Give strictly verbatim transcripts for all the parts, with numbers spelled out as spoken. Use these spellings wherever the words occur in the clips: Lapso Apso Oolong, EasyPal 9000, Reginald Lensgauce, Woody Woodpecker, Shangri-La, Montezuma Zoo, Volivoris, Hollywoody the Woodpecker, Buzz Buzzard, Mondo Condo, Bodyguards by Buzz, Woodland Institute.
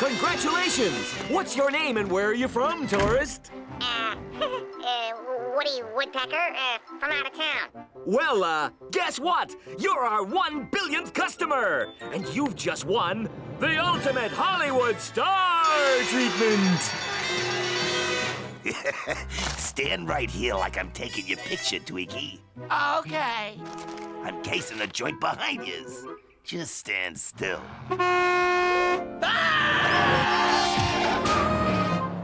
Congratulations! What's your name and where are you from, tourist? Uh, uh Woody Woodpecker, uh, from out of town. Well, uh, guess what? You're our one billionth customer! And you've just won the ultimate Hollywood star treatment! Stand right here like I'm taking your picture, Twiggy. Okay. I'm casing the joint behind yous. Just stand still. Ah!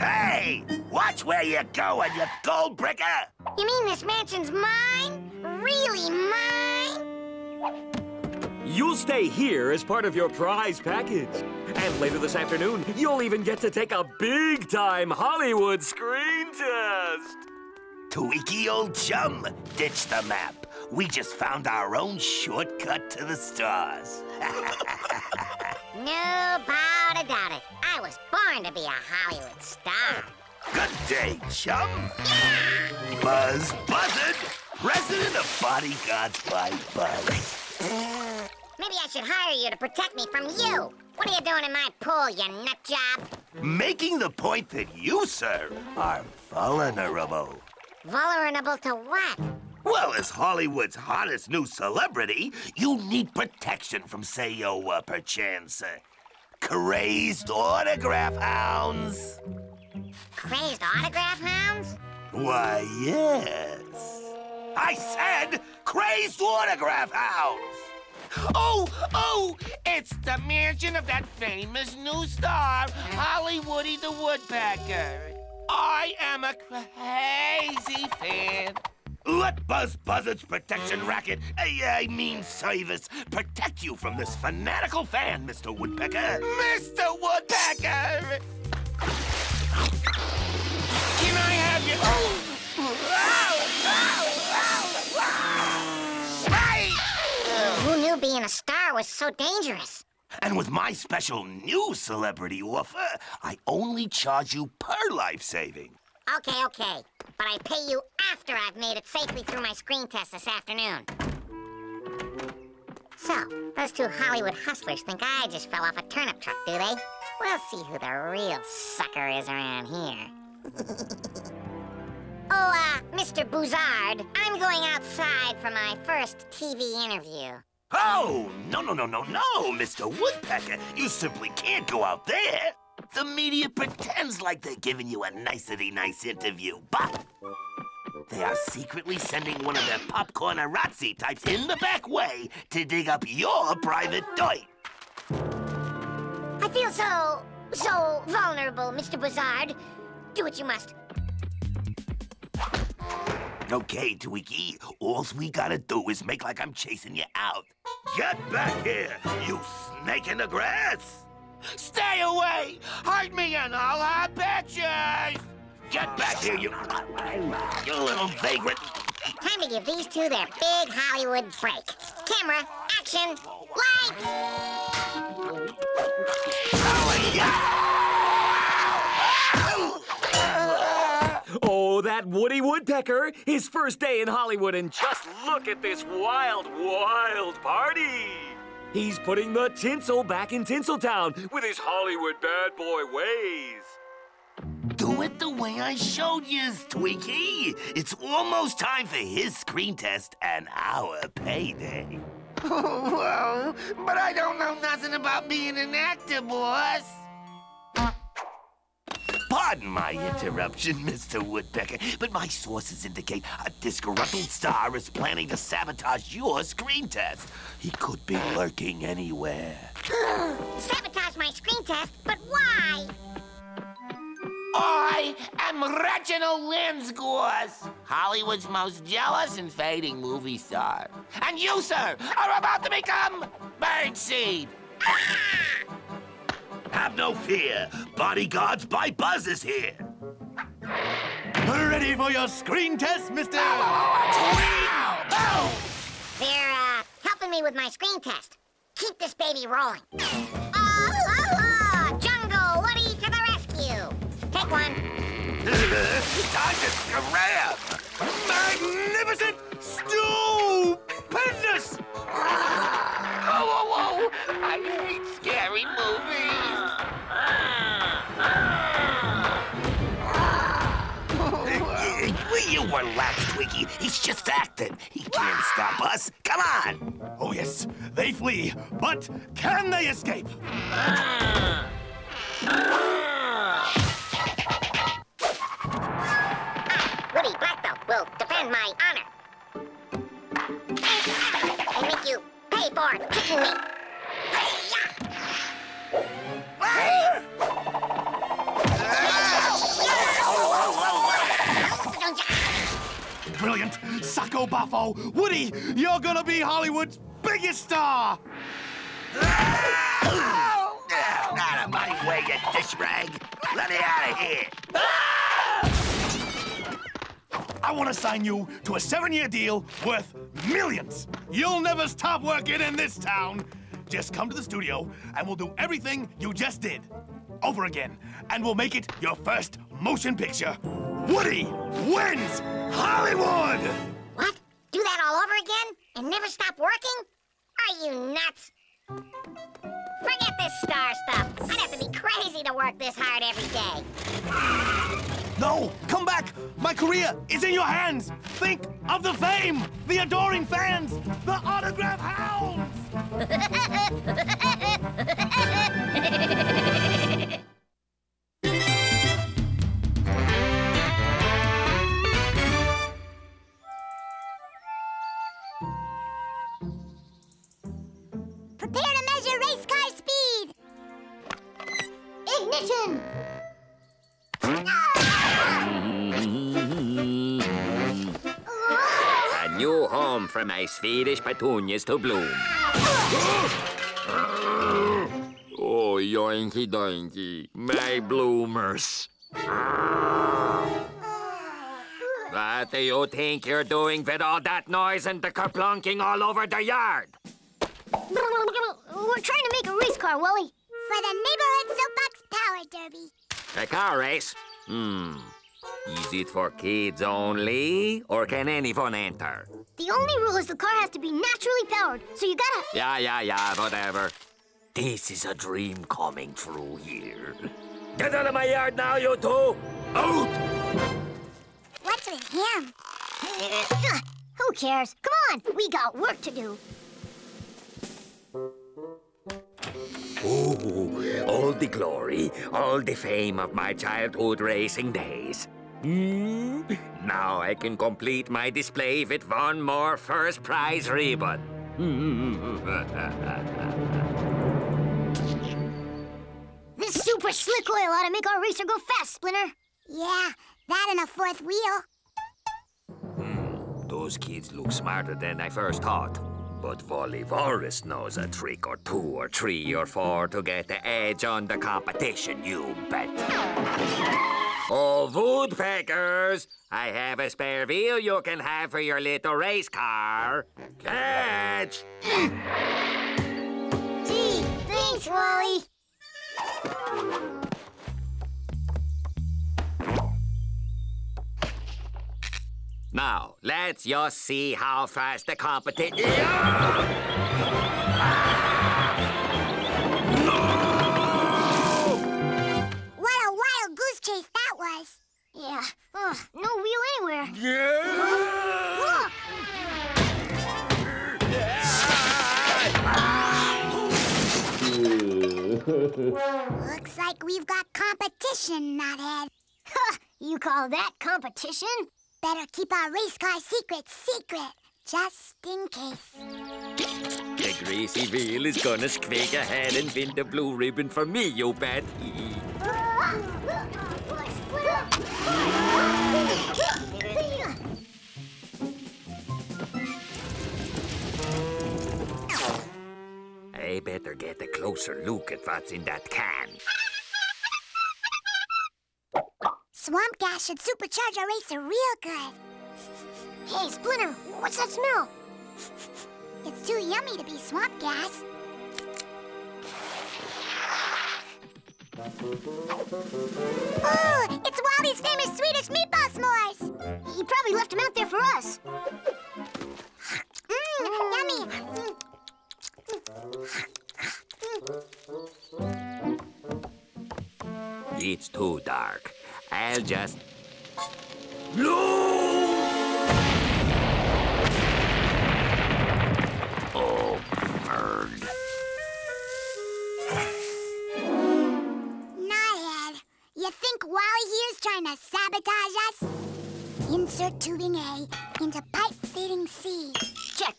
Hey! Watch where you're going, you gold bricker! You mean this mansion's mine? Really mine? You'll stay here as part of your prize package. And later this afternoon, you'll even get to take a big-time Hollywood screen test! Tweaky old chum, ditch the map. We just found our own shortcut to the stars. No doubt about it. I was born to be a Hollywood star. Good day, chum. Yeah! Buzz Buzzard, president of Bodyguards by Buzz. Uh, maybe I should hire you to protect me from you. What are you doing in my pool, you nutjob? Making the point that you, sir, are vulnerable. Vulnerable to what? Well, as Hollywood's hottest new celebrity, you need protection from, say, your, uh, perchance, uh, crazed autograph hounds. Crazed autograph hounds? Why, yes. I said crazed autograph hounds. Oh, oh, it's the mansion of that famous new star, Hollywoody the Woodpecker. I am a crazy fan. Let Buzz Buzzard's protection racket, I mean service, protect you from this fanatical fan, Mister Woodpecker. Mister Woodpecker! Can I have your... Oh! Oh! Oh! Oh! Hey! Uh, who knew being a star was so dangerous? And with my special new celebrity offer, I only charge you per life saving. Okay, okay. But I pay you after I've made it safely through my screen test this afternoon. So, those two Hollywood hustlers think I just fell off a turnip truck, do they? We'll see who the real sucker is around here. Oh, uh, Mister Buzzard, I'm going outside for my first T V interview. Oh, no, no, no, no, no, Mister Woodpecker. You simply can't go out there. The media pretends like they're giving you a nicety-nice interview, but they are secretly sending one of their popcorn-arazzi types in the back way to dig up your private doit. I feel so, so vulnerable, Mister Buzzard. Do what you must. Okay, Twiggy, all we gotta do is make like I'm chasing you out. Get back here, you snake in the grass! Stay away! Hide me and I'll have pictures! Get back here, you, you little vagrant! Time to give these two their big Hollywood break. Camera, action, lights! Oh, yeah! Oh, that Woody Woodpecker! His first day in Hollywood, and just look at this wild, wild party! He's putting the tinsel back in Tinseltown with his Hollywood bad boy ways. Do it the way I showed you, Twiggy. It's almost time for his screen test and our payday. Whoa, but I don't know nothing about being an actor, boss. Pardon my interruption, Mister Woodpecker, but my sources indicate a disgruntled star is planning to sabotage your screen test. He could be lurking anywhere. Sabotage my screen test? But why? I am Reginald Lensgauce, Hollywood's most jealous and fading movie star. And you, sir, are about to become birdseed. Ah! Have no fear. Bodyguards by Buzz is here. Ready for your screen test, Mister Wow! They're, uh, helping me with my screen test. Keep this baby rolling. Oh, oh, oh! Jungle Woody to the rescue! Take one. Time to grab! Magnificent! Stupendous! Oh, oh, oh! I hate scary movies! you one lapse, Twiggy. He's just acting. He can't stop us. Come on. Oh, yes. They flee. But can they escape? Ah. Ah. I, Woody Black Belt, will defend my honor. And make you pay for kicking me. Ah. Brilliant! Sacco Baffo! Woody, you're gonna be Hollywood's biggest star! Oh, no, not a money way, you dish rag! Let me out of here! I want to sign you to a seven-year deal worth millions! You'll never stop working in this town! Just come to the studio, and we'll do everything you just did. Over again, and we'll make it your first motion picture. Woody wins Hollywood! What? Do that all over again? And never stop working? Are you nuts? Forget this star stuff. I'd have to be crazy to work this hard every day. No, come back. My career is in your hands. Think of the fame, the adoring fans, the autograph hounds. Prepare to measure race car speed! Ignition! A new home for my Swedish petunias to bloom. Oh, yoinky doinky, my bloomers. What do you think you're doing with all that noise and the kerplunking all over the yard? We're trying to make a race car, Wooly. For the neighborhood soapbox power derby. A car race? Hmm. Is it for kids only, or can anyone enter? The only rule is the car has to be naturally powered, so you gotta... Yeah, yeah, yeah, whatever. This is a dream coming true here. Get out of my yard now, you two! Out! What's with him? Who cares? Come on, we got work to do. Ooh, all the glory, all the fame of my childhood racing days. Mm, now I can complete my display with one more first prize ribbon. This super slick oil ought to make our racer go fast, Splinter. Yeah, that and a fourth wheel. Mm, those kids look smarter than I first thought. But Volivoris knows a trick or two or three or four to get the edge on the competition, you bet. Oh, woodpeckers, I have a spare wheel you can have for your little race car. Catch! Gee, thanks, Wally. Now, let's just see how fast the competition... Yeah! No! What a wild goose chase that was. Yeah. Ugh, no wheel anywhere. Yeah! Look! Yeah! Looks like we've got competition, Knothead. Huh, you call that competition? Better keep our race car secret secret, just in case. The greasy wheel is gonna squeak ahead and win the blue ribbon for me, you bet. I better get a closer look at what's in that can. Swamp gas should supercharge our racer real good. Hey, Splinter, what's that smell? It's too yummy to be swamp gas. Ooh, it's Wally's famous Swedish meatball s'mores. He probably left them out there for us. Mmm, yummy. It's too dark. I'll just... No! you think Wally here's trying to sabotage us? Insert tubing A into pipe fitting C. Check.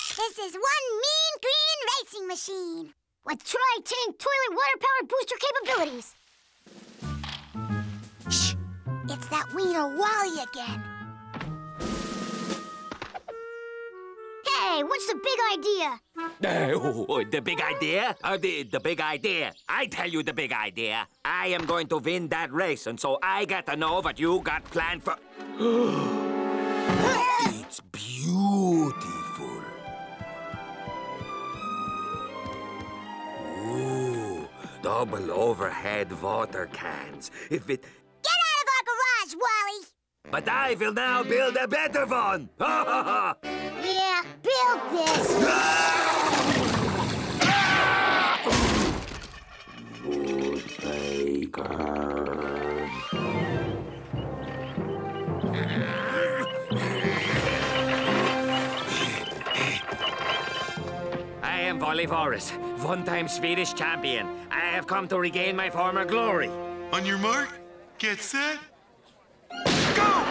This is one mean green racing machine with tri-tank toilet water-powered booster capabilities. Shh! It's that wiener Wally again. Hey, what's the big idea? Uh, oh, oh, the big idea? Uh, the, the big idea. I tell you the big idea. I am going to win that race, and so I got to know what you got planned for... It's beautiful. Ooh, double overhead water cans. If it... Get out of our garage, Wally! But I will now build a better one! Ha ha ha! Yeah, build this! Ah! Ah! Woodpecker. I am Volivoris, one-time Swedish champion. I have come to regain my former glory. On your mark, get set, go!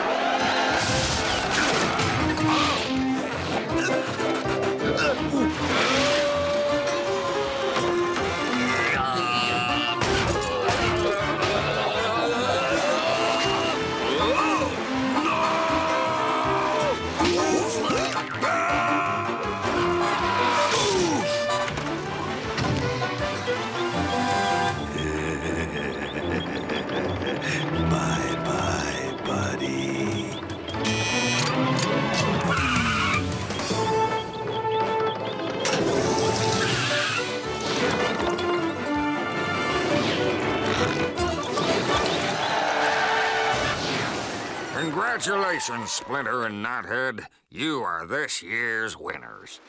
Congratulations, Splinter and Knothead. You are this year's winners.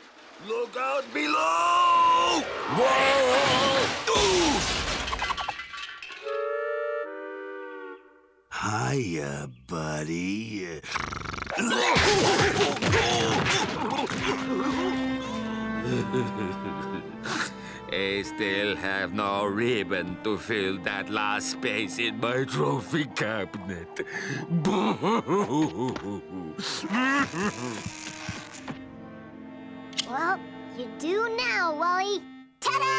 Look out below! Whoa! Hiya, buddy. I still have no ribbon to fill that last space in my trophy cabinet. Well, you do now, Wally. Ta-da!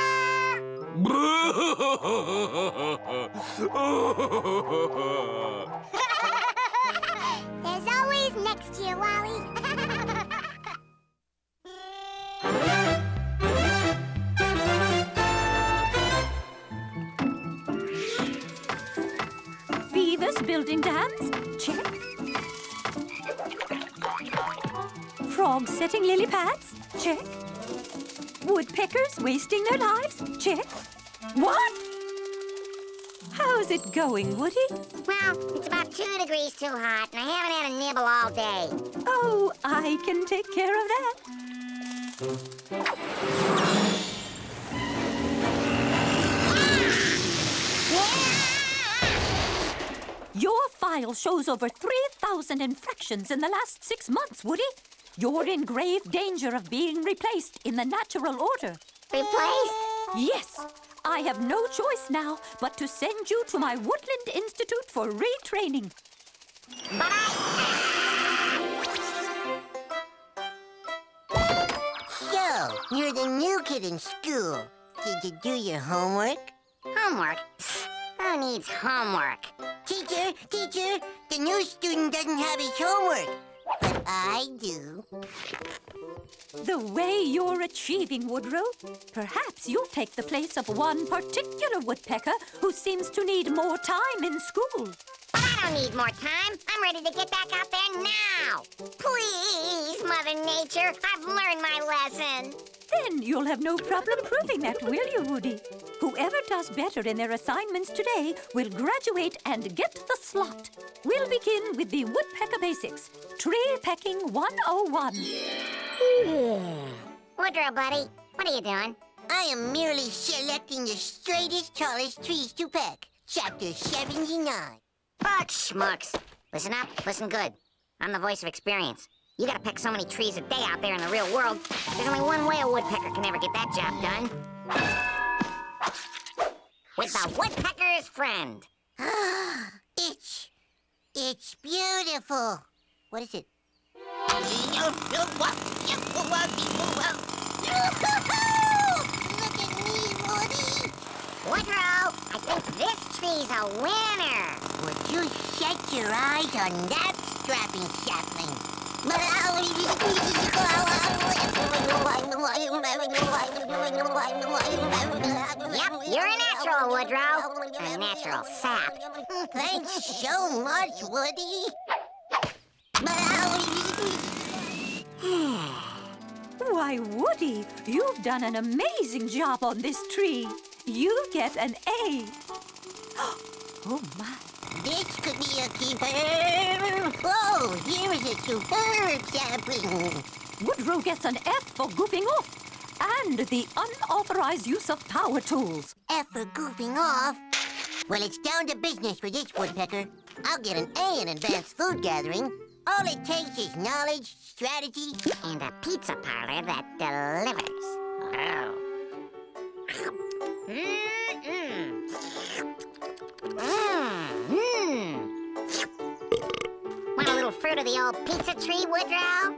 There's always next year, Wally. Building dams, check. Frogs setting lily pads, check. Woodpeckers wasting their lives, check. What? How's it going, Woody? Well, it's about two degrees too hot, and I haven't had a nibble all day. Oh, I can take care of that. Your file shows over three thousand infractions in the last six months, Woody. You're in grave danger of being replaced in the natural order. Replaced? Yes. I have no choice now but to send you to my Woodland Institute for retraining. But I... So, you're the new kid in school. Did you do your homework? Homework? Who needs homework? Teacher, teacher, the new student doesn't have his homework. But I do. The way you're achieving, Woodrow, perhaps you'll take the place of one particular woodpecker who seems to need more time in school. But I don't need more time. I'm ready to get back out there now. Please, Mother Nature, I've learned my lesson. Then you'll have no problem proving that, will you, Woody? Whoever does better in their assignments today will graduate and get the slot. We'll begin with the Woodpecker Basics, Tree Pecking one oh one. Yeah. Woodrow, buddy, what are you doing? I am merely selecting the straightest, tallest trees to peck. Chapter seventy-nine. But schmucks. Listen up, listen good. I'm the voice of experience. You gotta peck so many trees a day out there in the real world. There's only one way a woodpecker can ever get that job done. With the woodpecker's friend. It's... it's beautiful. What is it? Look at me, Woody! Woodrow, I think this tree's a winner! Would you shut your eyes on that strapping sapling? Yep, you're a natural, Woodrow. A natural sap. Thanks so much, Woody. Why, Woody, you've done an amazing job on this tree. You get an A. Oh, my. This could be a keeper. Oh, here is a superb sapling. Woodrow gets an F for goofing off and the unauthorized use of power tools. F for goofing off? Well, it's down to business for this woodpecker. I'll get an A in advanced food gathering. All it takes is knowledge, strategy, and a pizza parlor that delivers. Oh. Mm-mm. Mm-hmm. Want a little fruit of the old pizza tree, Woodrow?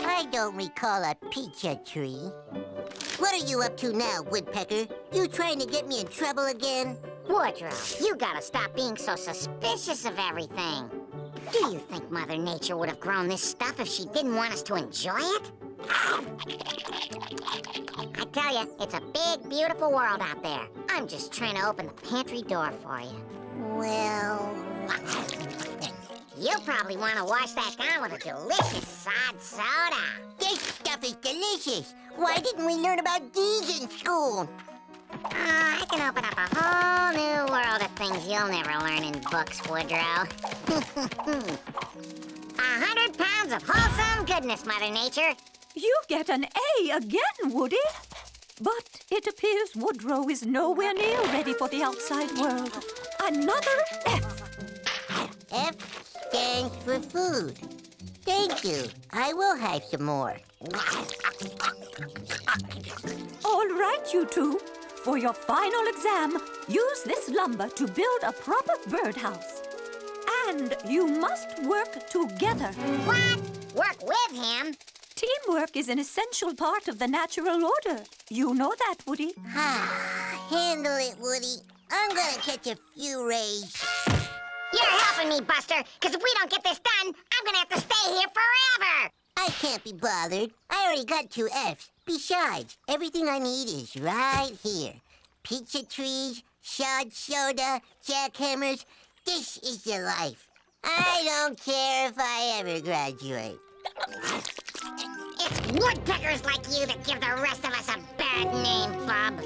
I don't recall a pizza tree. What are you up to now, Woodpecker? You trying to get me in trouble again? Woodrow, you gotta stop being so suspicious of everything. Do you think Mother Nature would have grown this stuff if she didn't want us to enjoy it? I tell you, it's a big, beautiful world out there. I'm just trying to open the pantry door for you. Well... You'll probably want to wash that down with a delicious sod soda. This stuff is delicious. Why didn't we learn about these in school? Uh, I can open up a whole new world of things you'll never learn in books, Woodrow. A hundred pounds of wholesome goodness, Mother Nature. You get an A again, Woody. But it appears Woodrow is nowhere near ready for the outside world. Another F. F stands for food. Thank you. I will have some more. All right, you two. For your final exam, use this lumber to build a proper birdhouse. And you must work together. What? Work with him? Teamwork is an essential part of the natural order. You know that, Woody. Ah, handle it, Woody. I'm gonna catch a few rays. You're helping me, Buster, because if we don't get this done, I'm gonna have to stay here forever. I can't be bothered. I already got two Fs. Besides, everything I need is right here. Pizza trees, shod soda, jackhammers. This is the life. I don't care if I ever graduate. It's woodpeckers like you that give the rest of us a bad name, Bob.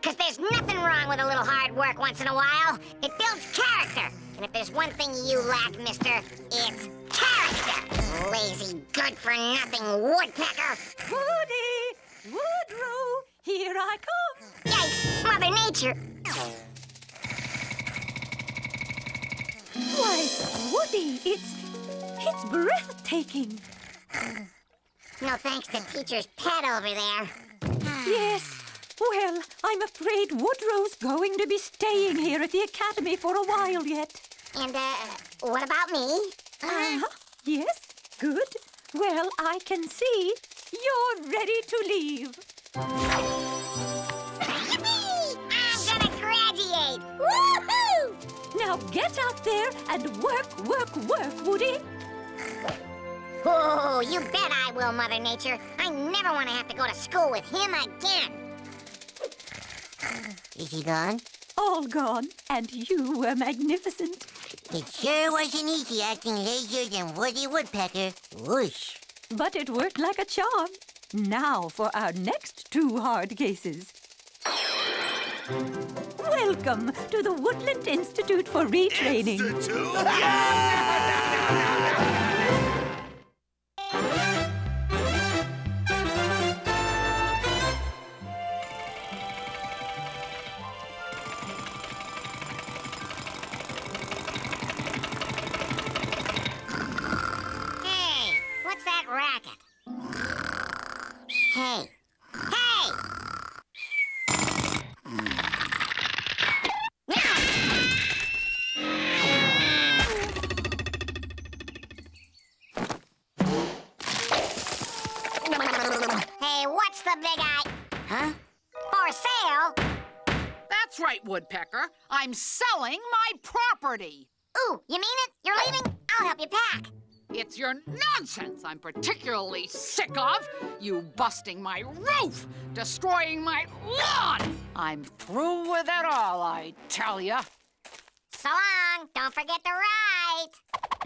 Because there's nothing wrong with a little hard work once in a while. It builds character. And if there's one thing you lack, mister, it's character. Lazy, good-for-nothing woodpecker. Woody! Woodrow! Here I come! Yikes! Mother Nature! Why, Woody, it's... it's breathtaking. No thanks to teacher's pet over there. Yes. Well, I'm afraid Woodrow's going to be staying here at the academy for a while yet. And, uh, what about me? Uh-huh. Yes, good. Well, I can see you're ready to leave. Yippee! I'm gonna graduate! Woohoo! Now get out there and work, work, work, Woody. Oh, you bet I will, Mother Nature. I never want to have to go to school with him again. Is he gone? All gone, and you were magnificent. It sure wasn't easy acting lazier than Woody Woodpecker. Whoosh. But it worked like a charm. Now for our next two hard cases. Welcome to the Woodland Institute for Retraining. Institute? right, Woodpecker. I'm selling my property. Ooh, you mean it? You're leaving? I'll help you pack. It's your nonsense I'm particularly sick of. You busting my roof, destroying my lawn. I'm through with it all, I tell ya. So long. Don't forget to write.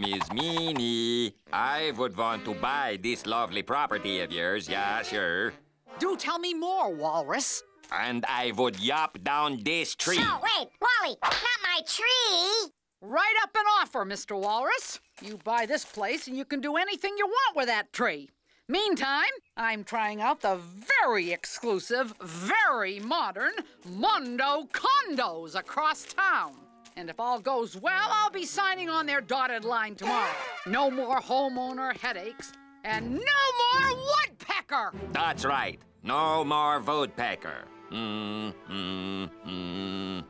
Miss Meanie, I would want to buy this lovely property of yours, yeah, sure. Do tell me more, Walrus. And I would yop down this tree. No, wait, Wally, not my tree. Write up an offer, Mister Walrus. You buy this place and you can do anything you want with that tree. Meantime, I'm trying out the very exclusive, very modern Mondo Condos across town. And if all goes well, I'll be signing on their dotted line tomorrow. No more homeowner headaches and no more woodpecker. That's right. No more woodpecker. Mm, mm, mm.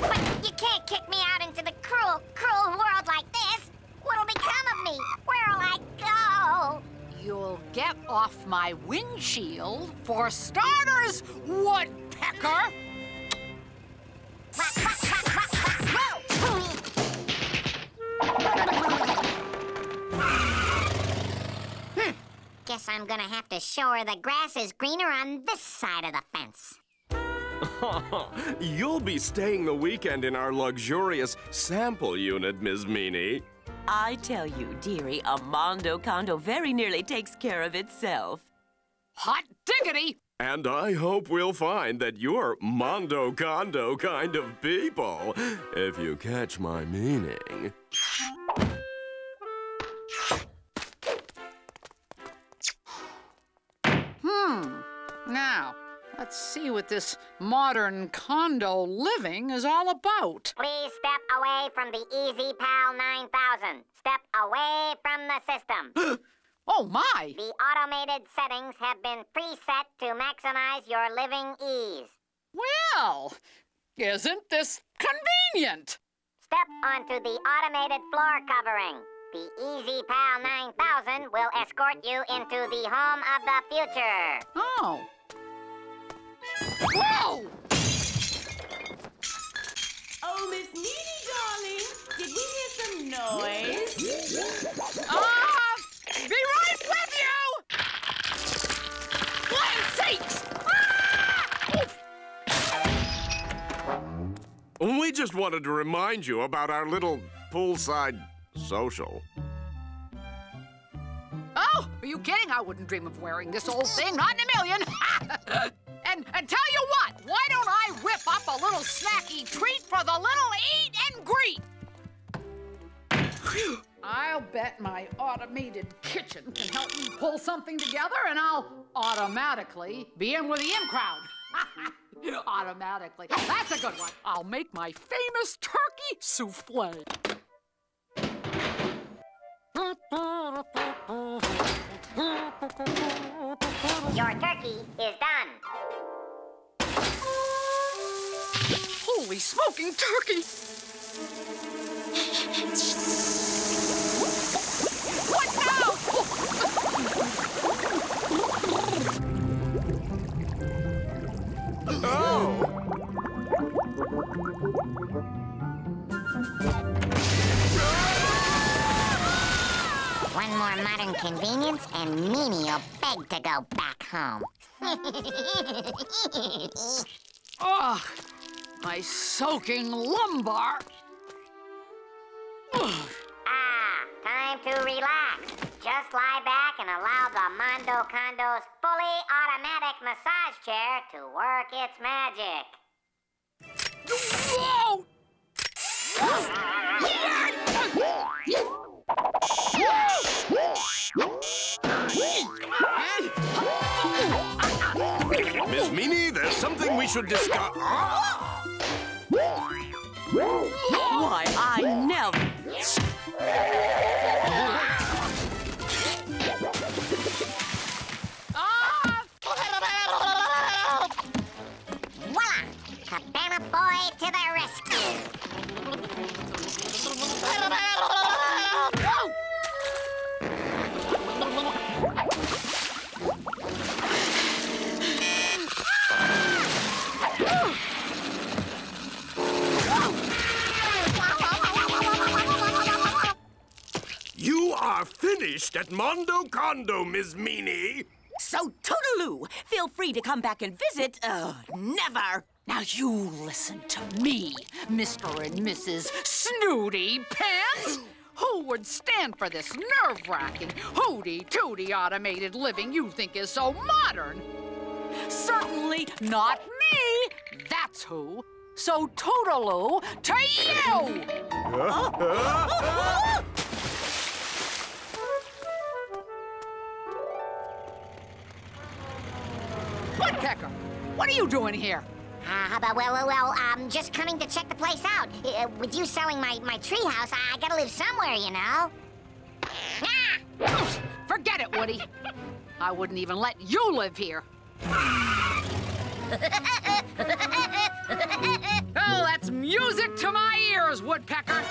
But you can't kick me out into the cruel, cruel world like this. What'll become of me? Where'll I go? You'll get off my windshield for starters, woodpecker. Hmm. Guess I'm gonna have to show her the grass is greener on this side of the fence. You'll be staying the weekend in our luxurious sample unit, Miss Meanie. I tell you, dearie, a Mondo Condo very nearly takes care of itself. Hot diggity! And I hope we'll find that you're Mondo Condo kind of people, if you catch my meaning. Hmm. Now, let's see what this modern condo living is all about. Please step away from the EasyPal nine thousand. Step away from the system. Oh, my! The automated settings have been preset to maximize your living ease. Well, isn't this convenient? Step onto the automated floor covering. The EasyPal nine thousand will escort you into the home of the future. Oh. Whoa! Oh, Miss Meanie, darling, did we hear some noise? Oh! Be right with you! Land sakes! Ah! We just wanted to remind you about our little poolside social. Oh, are you kidding? I wouldn't dream of wearing this old thing, not in a million. and, and tell you what, why don't I whip up a little snacky treat for the little eat and greet? Whew. I'll bet my automated kitchen can help me pull something together, and I'll automatically be in with the in crowd. Automatically. That's a good one. I'll make my famous turkey souffle. Your turkey is done. Holy smoking turkey! Oh! One more modern convenience and Meanie'll beg to go back home. Oh, my soaking lumbar. Ah, time to relax. Just lie back and allow the Mondo Condo's fully automatic massage chair to work its magic. Whoa! Miss Meanie, there's something we should discuss. Why, I never... Cabana boy to the rescue! Oh! Ah! are finished at Mondo Condo, Miss Meanie. So toodaloo. Feel free to come back and visit. Uh, never. Now you listen to me, Mister and Missus Snooty Pants. Who would stand for this nerve-wracking, hooty-tooty automated living you think is so modern? Certainly not me, that's who. So toodaloo to you! Huh? Woodpecker, what are you doing here? Uh, well, well, well, I'm um, just coming to check the place out. Uh, with you selling my, my treehouse, I, I gotta live somewhere, you know. Ah! Forget it, Woody. I wouldn't even let you live here. Oh, that's music to my ears, Woodpecker.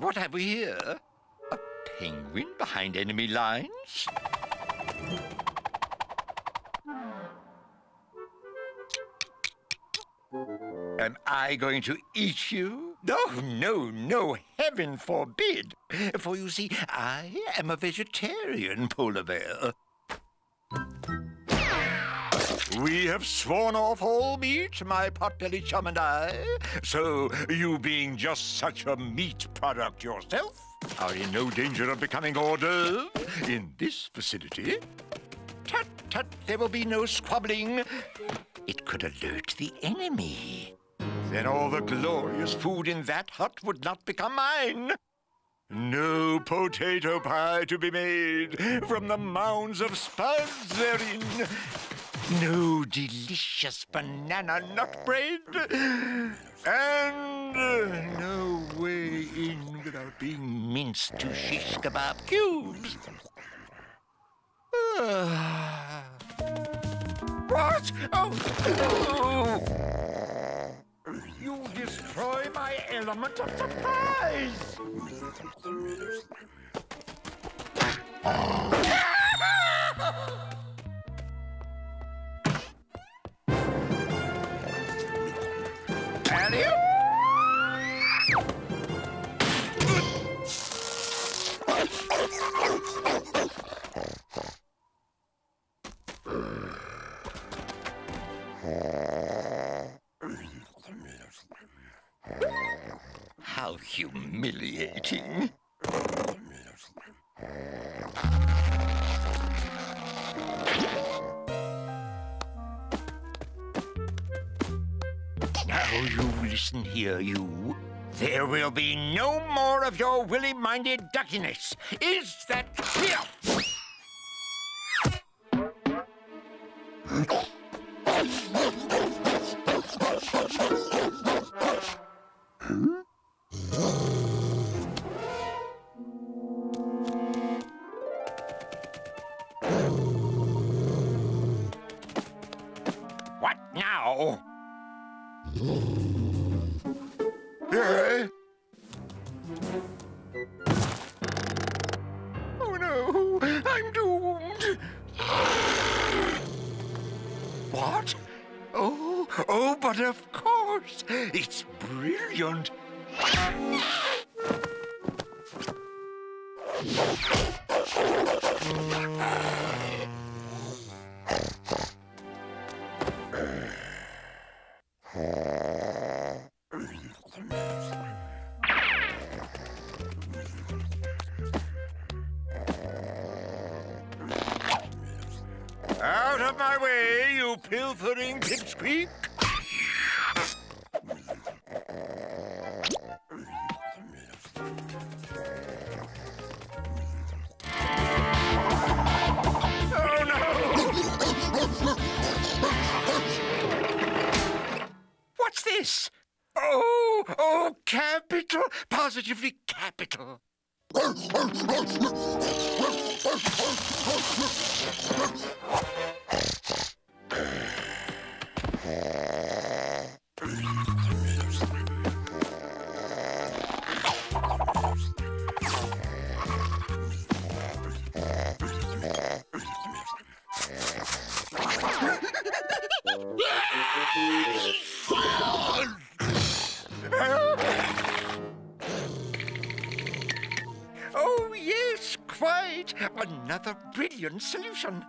What have we here? A penguin behind enemy lines? Am I going to eat you? Oh, no, no, heaven forbid. For you see, I am a vegetarian, polar bear. We have sworn off all meat, my pot-bellied chum and I. So, you being just such a meat product yourself, are in no danger of becoming hors d'oeuvre in this vicinity. Tut, tut, there will be no squabbling. It could alert the enemy. Then all the glorious food in that hut would not become mine. No potato pie to be made from the mounds of spuds therein. No delicious banana nut bread, and uh, no way in without being minced to shish kebab cubes. Uh, what? Oh. Oh! You destroy my element of surprise! Oh. How humiliating. Listen here, you. There will be no more of your willy-minded duckiness. Is that clear? What now? Oh, no, I'm doomed. What? Oh, oh, but of course. It's brilliant. Pilfering pipsqueak. Oh, no! What's this? Oh, oh, capital, positively capital. Oh, yes, quite another brilliant solution.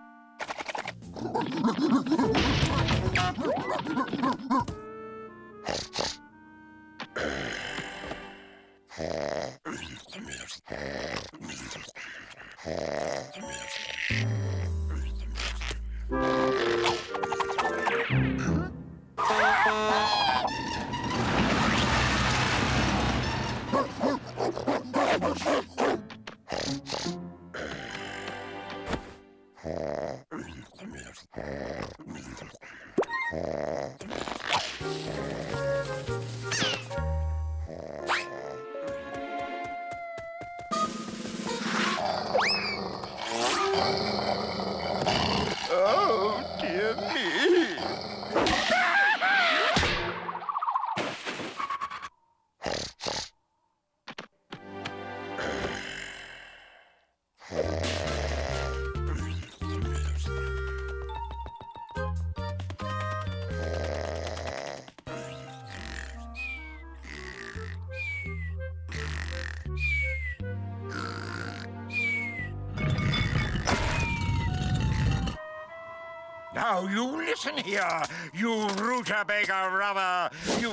Now you listen here, you rutabaga rubber, you,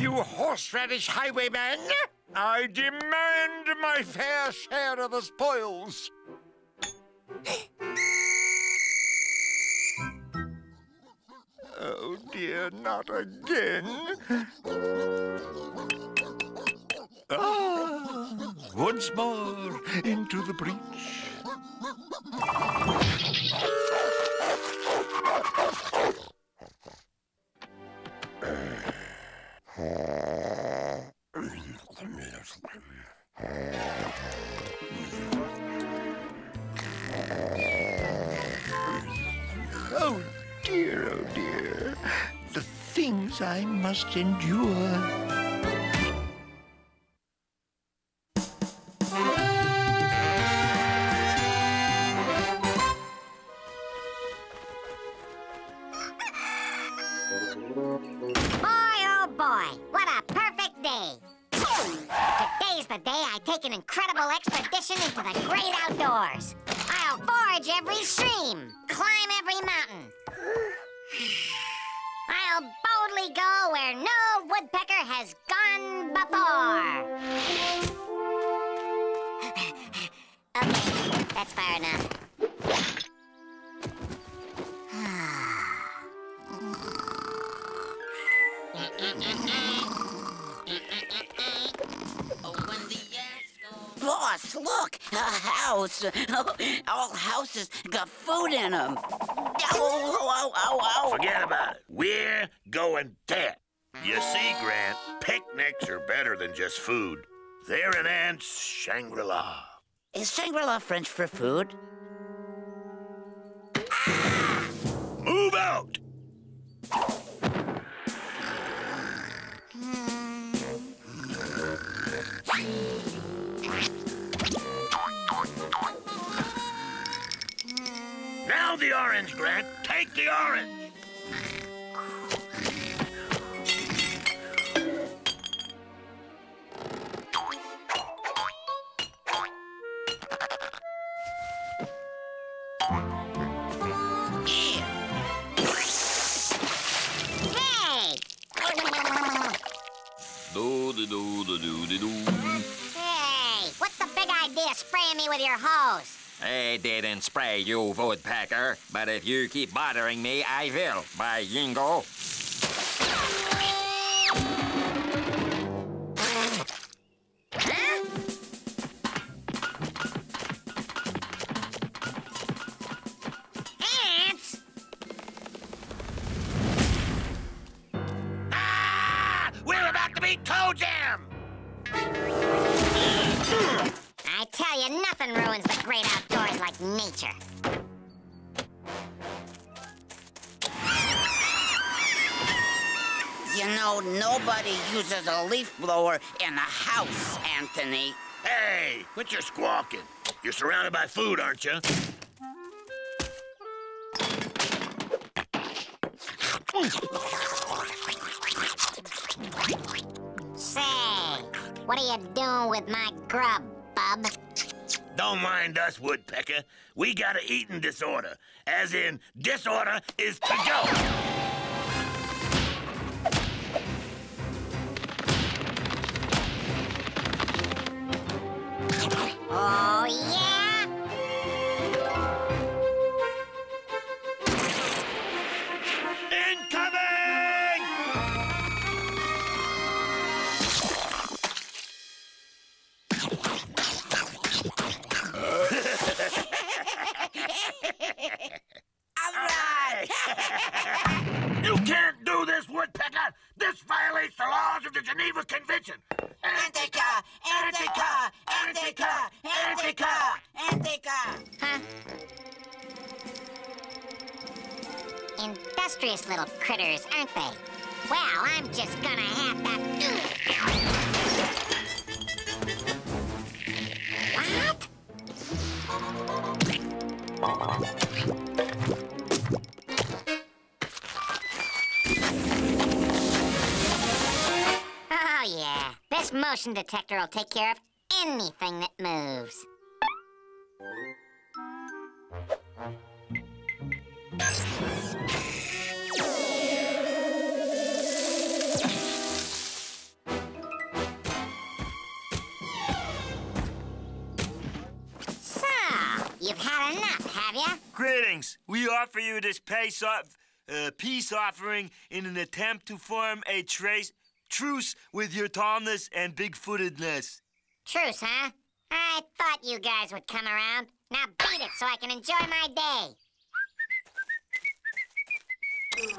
you horseradish highwayman. I demand my fair share of the spoils. Oh dear, not again. Ah, once more into the breach. Oh dear, oh dear, the things I must endure. All houses got food in them. Oh, oh, oh, oh. Forget about it. We're going there. You see, Grant, picnics are better than just food. They're in Aunt's Shangri-La. Is Shangri-La French for food? Ah! Move out! Now the orange, Grant. Take the orange. Hey! Do do do do do do. Hey! What's the big idea spraying me with your hose? I didn't spray you, Woodpecker, but if you keep bothering me, I will, by Yingo. Huh? Ants! Ah! We're we toe jam! I tell you, nothing ruins the great outdoors like nature. You know, nobody uses a leaf blower in a house, Anthony. Hey, quit your squawking. You're surrounded by food, aren't you? Say, what are you doing with my grub, bub? Don't mind us, Woodpecker. We got an eating disorder. As in, disorder is to go. Oh, yeah? All right! You can't do this, Woodpecker! This violates the laws of the Geneva Convention! Antica! Antica! Antica! Antica! Antica! Huh? Industrious little critters, aren't they? Well, I'm just gonna have that... What? This motion detector will take care of anything that moves. So, you've had enough, have you? Greetings. We offer you this peace, off uh, peace offering in an attempt to form a trace... Truce with your tallness and big-footedness. Truce, huh? I thought you guys would come around. Now beat it so I can enjoy my day.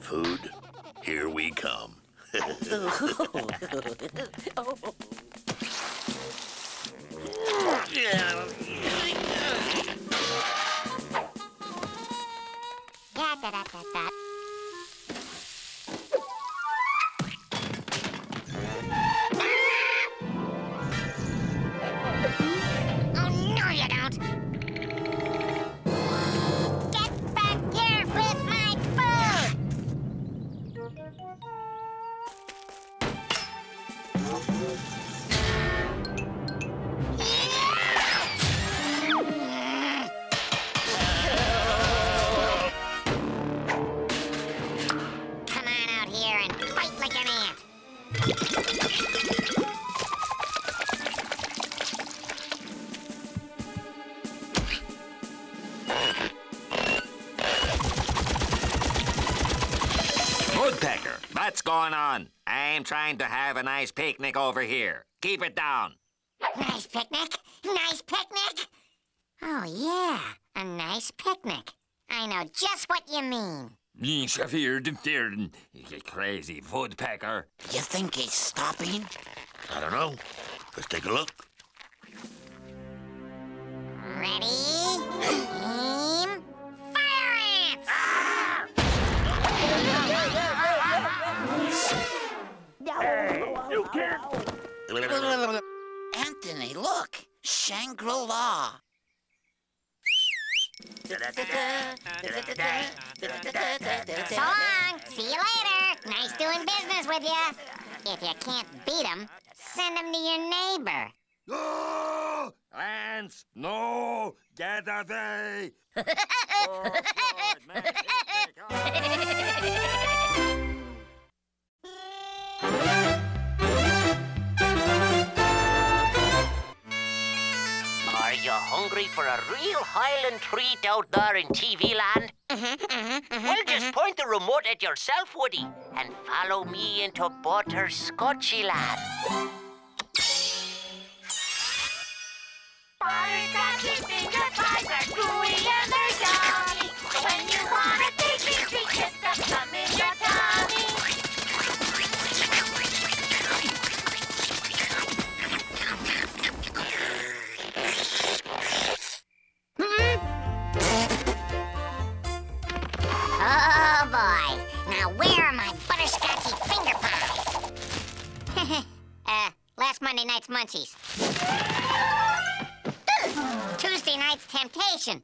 Food, here we come. Oh. Yeah. Da, da, da, da. Oh, no, you don't. Get back here with my food. What's going on? I'm trying to have a nice picnic over here. Keep it down. Nice picnic? Nice picnic? Oh, yeah, a nice picnic. I know just what you mean. You crazy woodpecker. You think he's stopping? I don't know. Let's take a look. Ready? Aim. Fire ants! Ah! Hey, you can't... Anthony, look! Shangri-La! So long! See you later! Nice doing business with you! If you can't beat them, send them to your neighbor. No! Lance, no! Get away! Oh, God, man. Are you hungry for a real Highland treat out there in T V land? Mm-hmm, mm-hmm, mm-hmm, well, just mm-hmm. point the remote at yourself, Woody, and follow me into Butterscotchy land. Butterscotchy finger pies are gooey and they're yummy. When you want to Now where are my butterscotchy finger pies? uh, last Monday night's munchies. Tuesday night's temptation.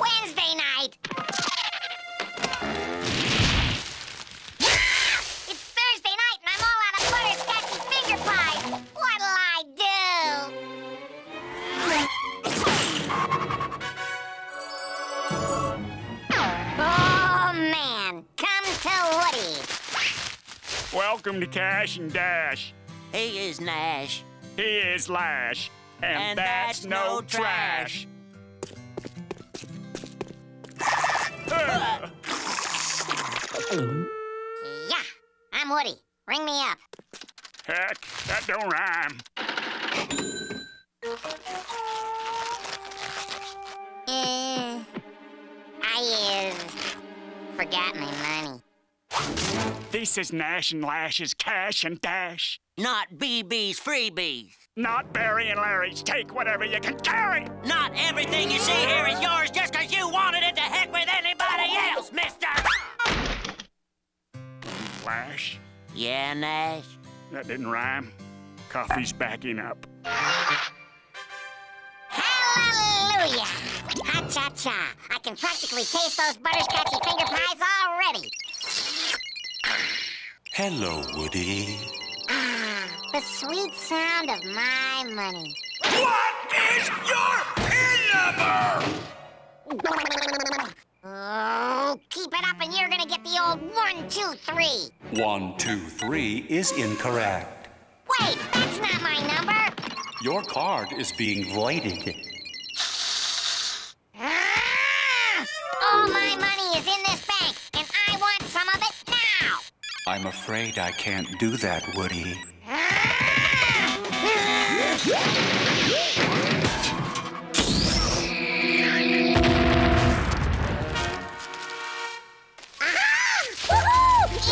Wednesday night. It's Thursday night and I'm all out of butterscotchy finger pies. What'll I do? Oh man, come to Woody. Welcome to Cash and Dash. He is Nash. He is Lash. And, and that's, that's no, no trash. trash. Yeah, I'm Woody. Ring me up. Heck, that don't rhyme. Uh, I, uh, forgot my money. This is Nash and Lash's Cash and Dash. Not B B's freebies. Not Barry and Larry's take whatever you can carry. Not everything you see here is yours just because you wanted it to heck with anybody else, mister. Lash? Yeah, Nash? That didn't rhyme. Coffee's backing up. Hallelujah! Ha-cha-cha. I can practically taste those butterscotchy finger pies already. Hello, Woody. Ah, the sweet sound of my money. What is your pin number? Oh, keep it up and you're gonna get the old one, two, three. One, two, three is incorrect. Wait, that's not my number. Your card is being voided. Ah! All my money is in this bank and I want some of it. I'm afraid I can't do that, Woody. Aha! Woohoo!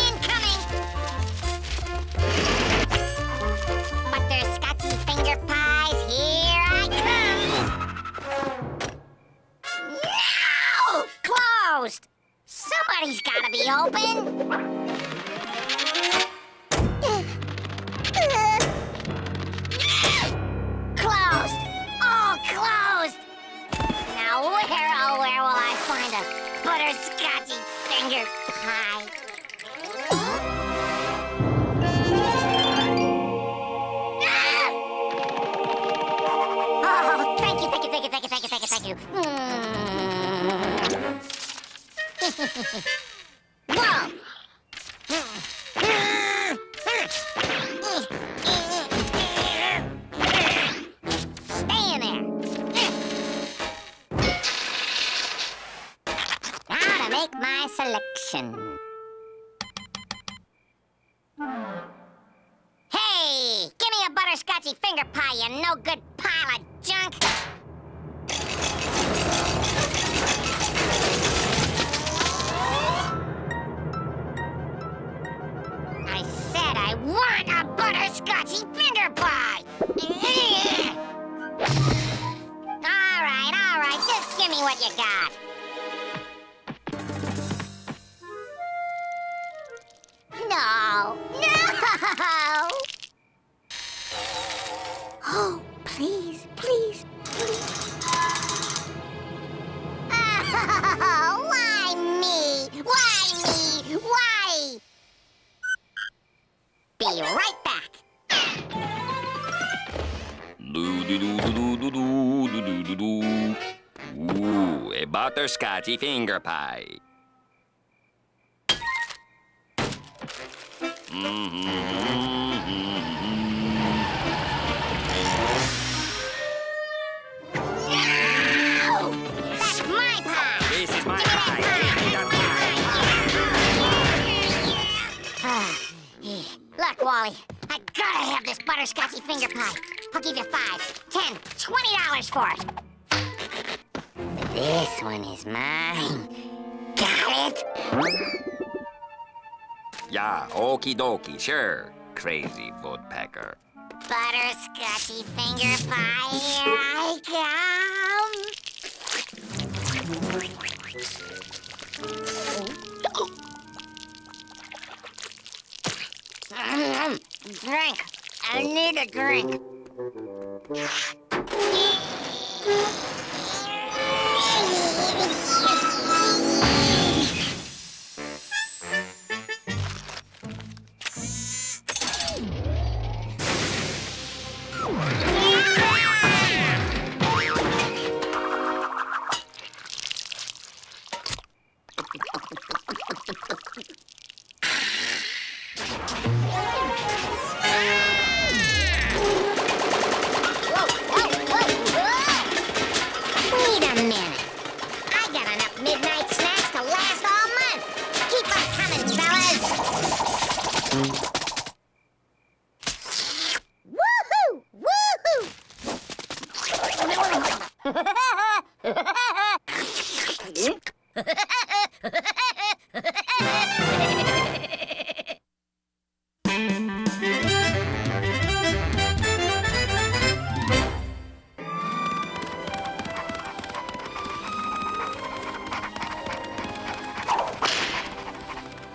Incoming! Butterscotchy finger pies, here I come! No! Closed! Somebody's gotta be open! Where, oh, where will I find a butterscotchy finger pie? Oh, thank you, thank you, thank you, thank you, thank you, thank you, thank you. Mm. Whoa! My selection. Hey! Give me a butterscotchy finger pie, you no good pile of junk! I said I want a butterscotchy finger pie! Alright, alright, just give me what you got. No! No! Oh, please, please, please. Oh, why me? Why me? Why? Be right back. Ooh, a butterscotchy finger pie. Mm-hmm. No! That's my pie! This is my pie! Look, Wally, I gotta have this butterscotchy finger pie. I'll give you five, ten, twenty dollars for it. But this one is mine. Got it? Yeah, okie dokie, sure. Crazy woodpecker. Butterscotchy finger pie, here I come. drink. I need a drink.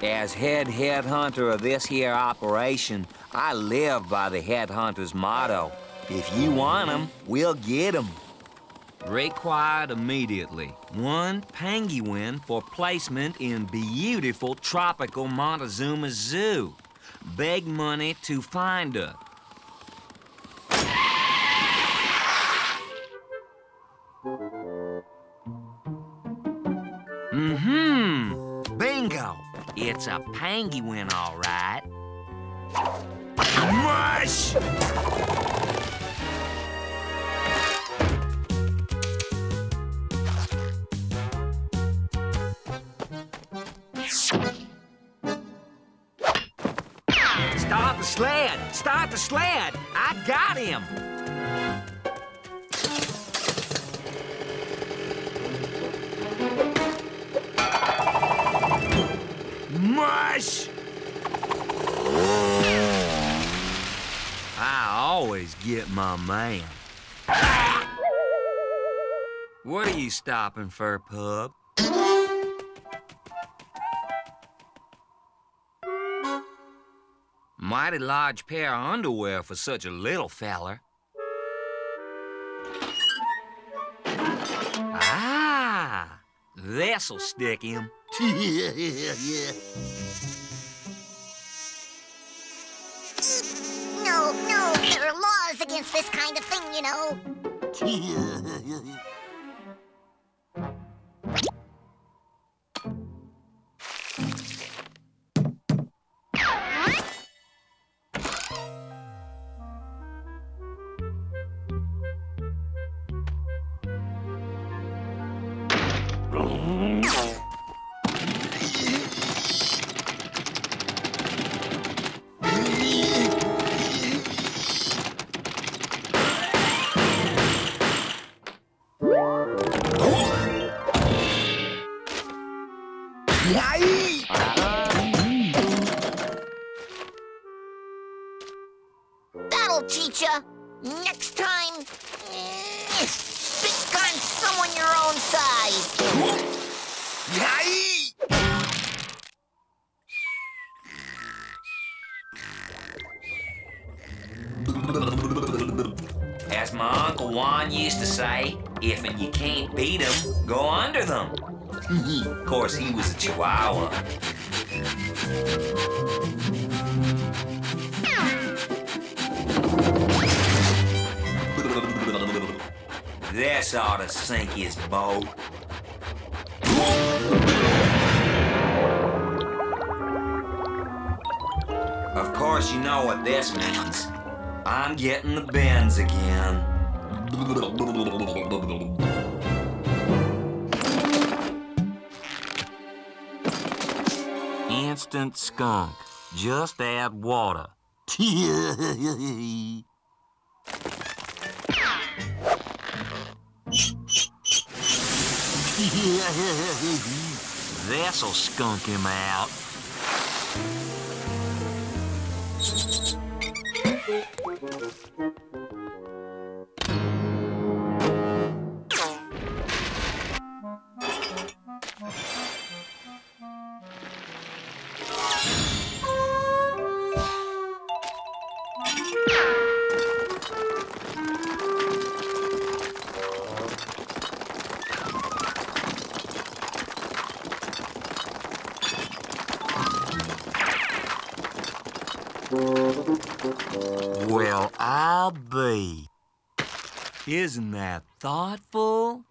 As head headhunter of this here operation, I live by the headhunter's motto. If you want 'em, we'll get 'em. Break quiet immediately. One penguin for placement in beautiful tropical Montezuma Zoo. Beg money to find her. Mm-hmm. Bingo. It's a penguin, all right. Mush! Start the sled! Start the sled! I got him! Mush! I always get my man. What are you stopping for, pup? Mighty large pair of underwear for such a little feller. Ah! This'll stick him. No, no, there are laws against this kind of thing, you know. As my Uncle Juan used to say, if you can't beat 'em, go under them. Of course, he was a Chihuahua. This ought to sink his boat. Of course, you know what this means. I'm getting the bends again. Instant skunk. Just add water. This'll skunk him out. Well, I'll be. Isn't that thoughtful?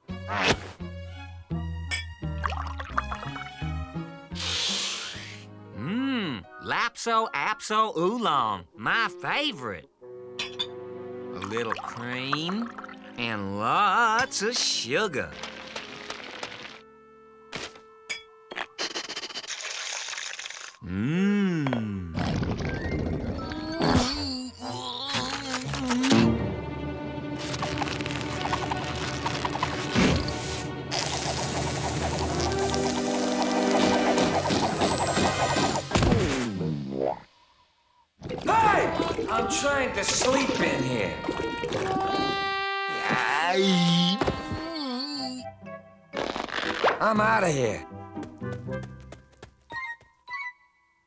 Mmm, Lapso Apso Oolong, my favorite. A little cream and lots of sugar. Mmm. Hey! I'm trying to sleep in here. I'm out of here.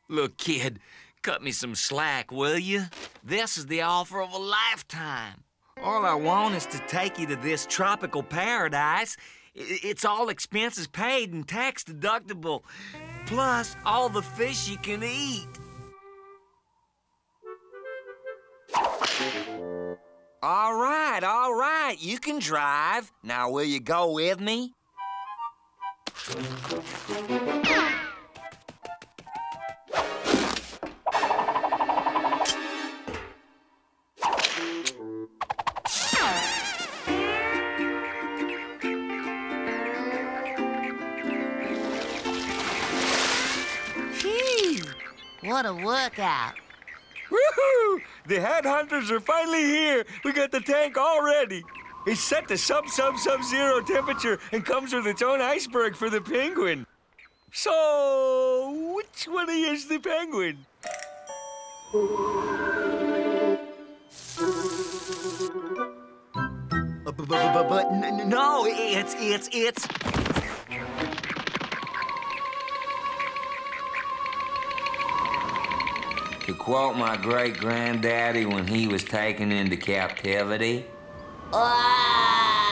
Look, kid, cut me some slack, will you? This is the offer of a lifetime. All I want is to take you to this tropical paradise. It's all expenses paid and tax deductible, plus all the fish you can eat. All right, all right, you can drive. Now, will you go with me? What a workout. Woohoo! The headhunters are finally here. We got the tank all ready. It's set to sub-sub-sub-zero temperature and comes with its own iceberg for the penguin. So, which one is the penguin? But no, it's, it's, it's... To quote my great-granddaddy when he was taken into captivity... Man,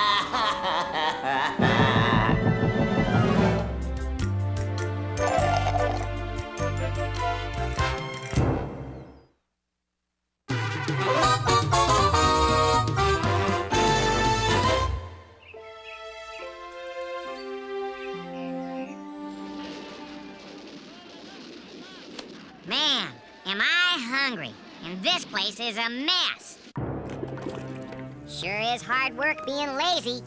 am I hungry, and this place is a mess. Sure is hard work being lazy.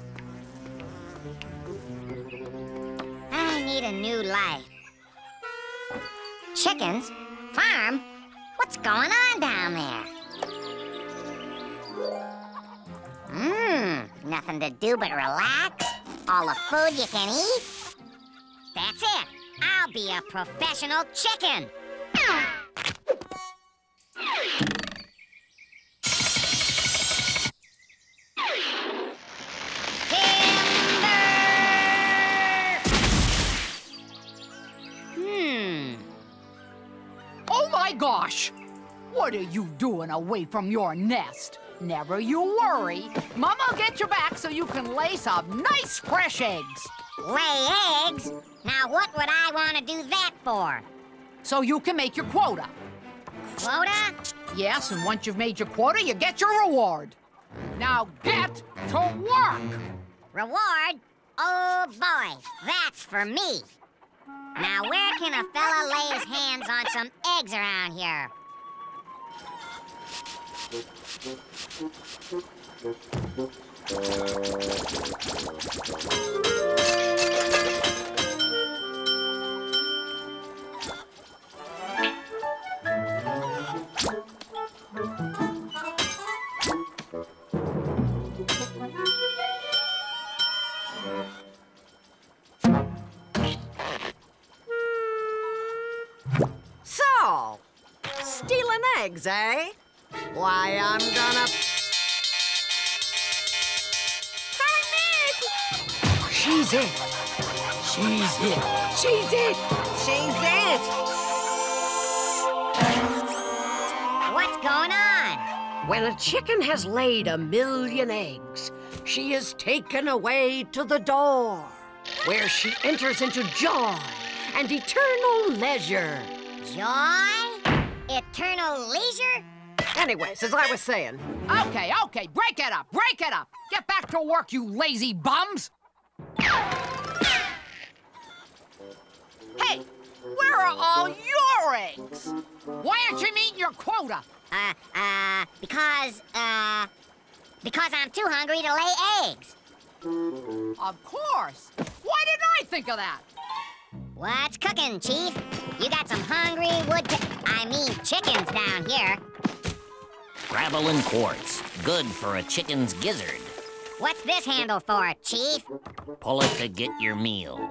I need a new life. Chickens? Farm? What's going on down there? Mmm, nothing to do but relax. All the food you can eat. That's it. I'll be a professional chicken. Gosh, what are you doing away from your nest? Never you worry. Moma'll get you back so you can lay some nice fresh eggs. Lay eggs? Now what would I want to do that for? So you can make your quota. Quota? Yes, and once you've made your quota, you get your reward. Now get to work. Reward? Oh boy, that's for me. Now, where can a fella lay his hands on some eggs around here? Eggs, eh? Why, I'm gonna... Help me! She's it. She's it. She's it. She's it. What's going on? When a chicken has laid a million eggs, she is taken away to the door, where she enters into joy and eternal leisure. Joy? Eternal leisure? Anyways, as I was saying... Okay, okay, break it up, break it up! Get back to work, you lazy bums! Hey, where are all your eggs? Why aren't you meeting your quota? Uh, uh, because, uh... Because I'm too hungry to lay eggs. Of course. Why didn't I think of that? What's cooking, Chief? You got some hungry woodpecker, I mean chickens down here. Gravel and quartz, good for a chicken's gizzard. What's this handle for, Chief? Pull it to get your meal.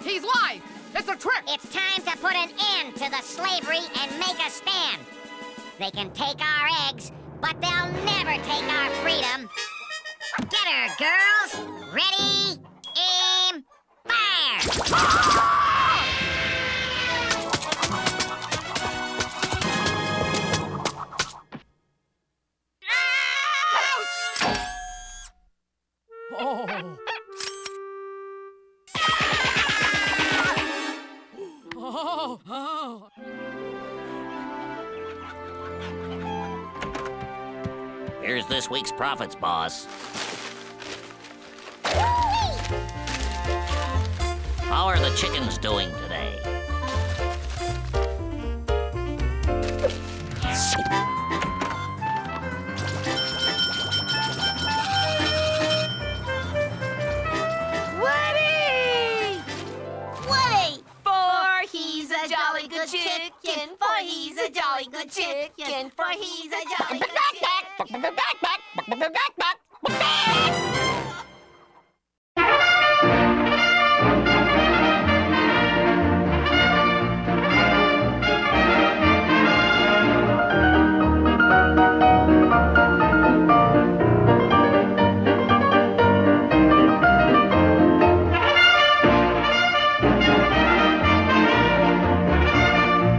He's lying! It's a trick! It's time to put an end to the slavery and make a stand. They can take our eggs, but they'll never take our freedom. Get her, girls! Ready, aim, fire! Ah! Oh! Oh, oh. Here's this week's profits, boss. Whee! How are the chickens doing today? Chicken, for he's a jolly good chicken, for he's a jolly good chicken. Back, back, back, back, back, back, back, back, back, back, back.